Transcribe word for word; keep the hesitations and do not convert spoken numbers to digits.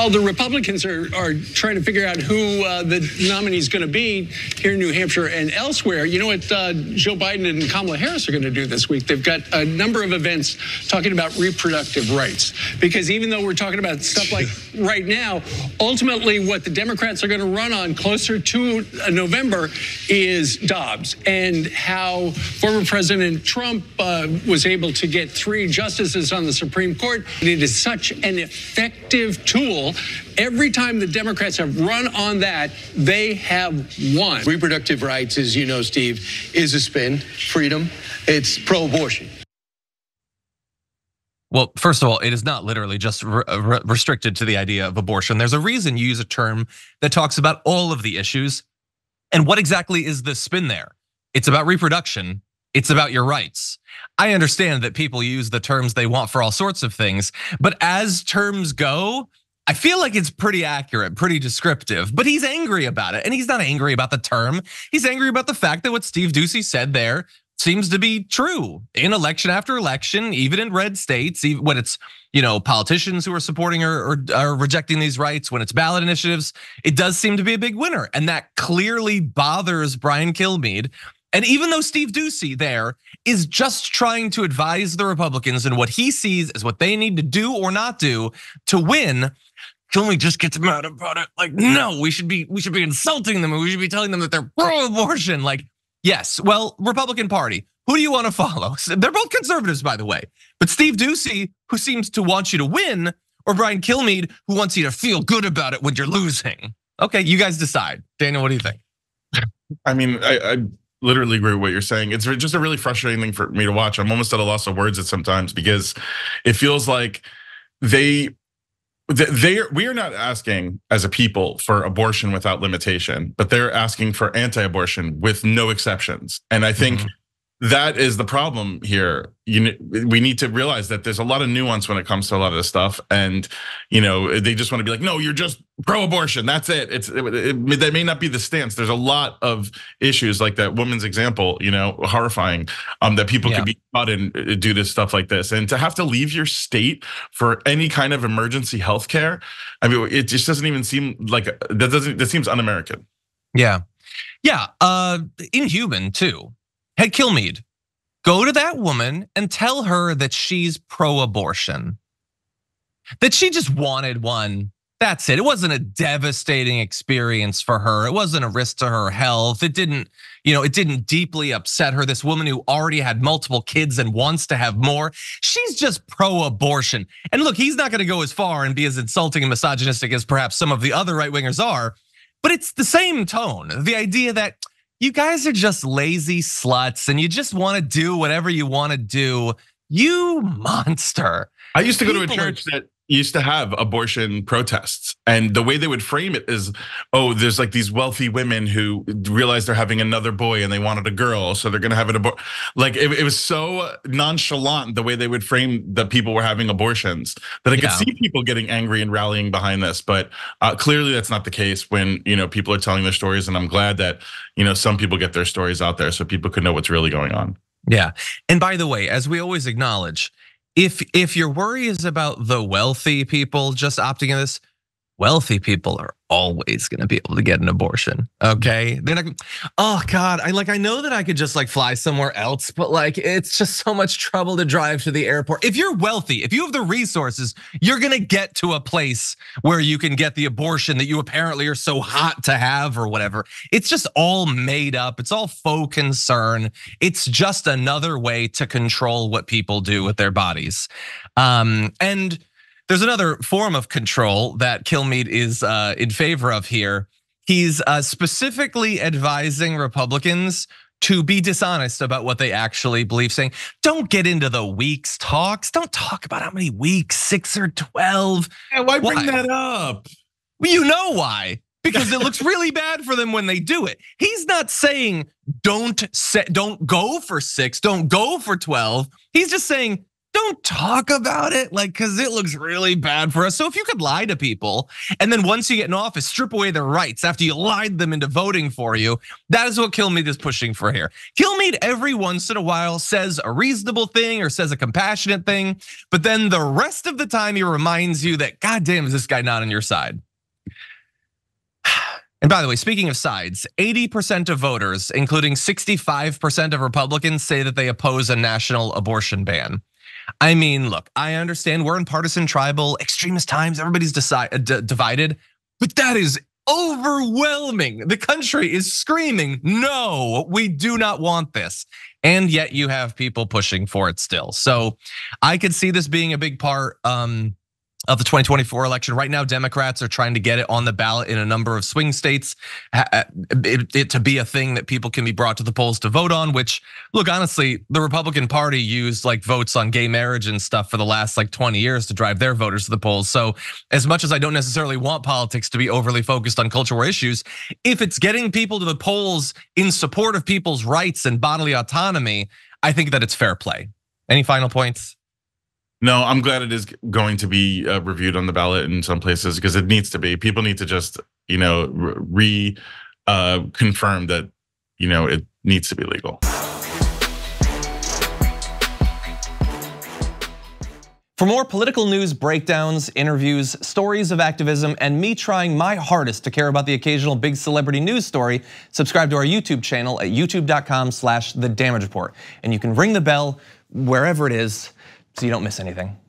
while the Republicans are, are trying to figure out who uh, the nominee is going to be here in New Hampshire and elsewhere, you know what uh, Joe Biden and Kamala Harris are going to do this week? They've got a number of events talking about reproductive rights, because even though we're talking about stuff like right now, ultimately what the Democrats are going to run on closer to November is Dobbs and how former President Trump uh, was able to get three justices on the Supreme Court. It is such an effective tool. Every time the Democrats have run on that, they have won. Reproductive rights, as you know, Steve, is a spin. Freedom. It's pro-abortion. Well, first of all, it is not literally just re re restricted to the idea of abortion. There's a reason you use a term that talks about all of the issues. And what exactly is the spin there? It's about reproduction. It's about your rights. I understand that people use the terms they want for all sorts of things, but as terms go, I feel like it's pretty accurate, pretty descriptive, but he's angry about it. And he's not angry about the term. He's angry about the fact that what Steve Doocy said there seems to be true in election after election, even in red states, even when it's, you know, politicians who are supporting or, or are rejecting these rights, when it's ballot initiatives, it does seem to be a big winner. And that clearly bothers Brian Kilmeade. And even though Steve Doocy there is just trying to advise the Republicans in what he sees as what they need to do or not do to win, Kilmeade just gets mad about it. Like, no, we should be we should be insulting them, and we should be telling them that they're pro-abortion. Like, yes, well, Republican Party, who do you want to follow? They're both conservatives, by the way. But Steve Doocy, who seems to want you to win, or Brian Kilmeade, who wants you to feel good about it when you're losing. Okay, you guys decide. Daniel, what do you think? I mean, I. I literally agree with what you're saying. It's just a really frustrating thing for me to watch. I'm almost at a loss of words at sometimes, because it feels like they, they, we are not asking as a people for abortion without limitation, but they're asking for anti-abortion with no exceptions. And I think mm-hmm. that is the problem here. You, we need to realize that there's a lot of nuance when it comes to a lot of this stuff, and you know they just want to be like, no, you're just pro-abortion. That's it. It's it, it, that may not be the stance. There's a lot of issues like that woman's example, you know, horrifying, um, that people yeah. could be caught in due to stuff like this, and to have to leave your state for any kind of emergency health care. I mean, it just doesn't even seem like that. Doesn't that seems un-American? Yeah, yeah, uh, inhuman too. Hey, Kilmeade. Go to that woman and tell her that she's pro-abortion. That she just wanted one. That's it. It wasn't a devastating experience for her. It wasn't a risk to her health. It didn't, you know, it didn't deeply upset her. This woman who already had multiple kids and wants to have more, she's just pro-abortion. And look, he's not going to go as far and be as insulting and misogynistic as perhaps some of the other right-wingers are, but it's the same tone. The idea that you guys are just lazy sluts and you just want to do whatever you want to do. You monster. I used to go People to a church that used to have abortion protests, and the way they would frame it is, oh, there's like these wealthy women who realize they're having another boy and they wanted a girl, so they're gonna have an abortion. Like it, it was so nonchalant the way they would frame that people were having abortions, that I could yeah. see people getting angry and rallying behind this. But uh, clearly that's not the case when, you know, people are telling their stories, and I'm glad that, you know, some people get their stories out there so people could know what's really going on. Yeah, and by the way, as we always acknowledge, If if your worry is about the wealthy people just opting in this, wealthy people are always going to be able to get an abortion. Okay, they're not. Oh God, I like I know that I could just like fly somewhere else, but like it's just so much trouble to drive to the airport. If you're wealthy, if you have the resources, you're going to get to a place where you can get the abortion that you apparently are so hot to have or whatever. It's just all made up. It's all faux concern. It's just another way to control what people do with their bodies, um, and. There's another form of control that Kilmeade is in favor of here. He's specifically advising Republicans to be dishonest about what they actually believe, saying, don't get into the weeks talks. Don't talk about how many weeks, six or twelve. Yeah, why bring why? that up? Well, you know why. Because it looks really bad for them when they do it. He's not saying don't, don't go for six, don't go for twelve. He's just saying, don't talk about it, like, because it looks really bad for us. So if you could lie to people, and then once you get in office, strip away their rights after you lied them into voting for you, that is what Kilmeade is pushing for here. Kilmeade every once in a while says a reasonable thing or says a compassionate thing, but then the rest of the time he reminds you that, goddamn, is this guy not on your side? And by the way, speaking of sides, eighty percent of voters, including sixty-five percent of Republicans, say that they oppose a national abortion ban. I mean, look, I understand we're in partisan, tribal, extremist times. Everybody's decide, d- divided, but that is overwhelming. The country is screaming, no, we do not want this. And yet you have people pushing for it still. So I could see this being a big part um, of the twenty twenty-four election. Right now, Democrats are trying to get it on the ballot in a number of swing states, it, it to be a thing that people can be brought to the polls to vote on, which, look, honestly, the Republican Party used like votes on gay marriage and stuff for the last like twenty years to drive their voters to the polls. So as much as I don't necessarily want politics to be overly focused on cultural issues, if it's getting people to the polls in support of people's rights and bodily autonomy, I think that it's fair play. Any final points? No, I'm glad it is going to be reviewed on the ballot in some places because it needs to be. People need to just, you know, re uh, confirm that, you know, it needs to be legal. For more political news breakdowns, interviews, stories of activism, and me trying my hardest to care about the occasional big celebrity news story, subscribe to our YouTube channel at youtube dot com slash the damage report. And you can ring the bell wherever it is, so you don't miss anything.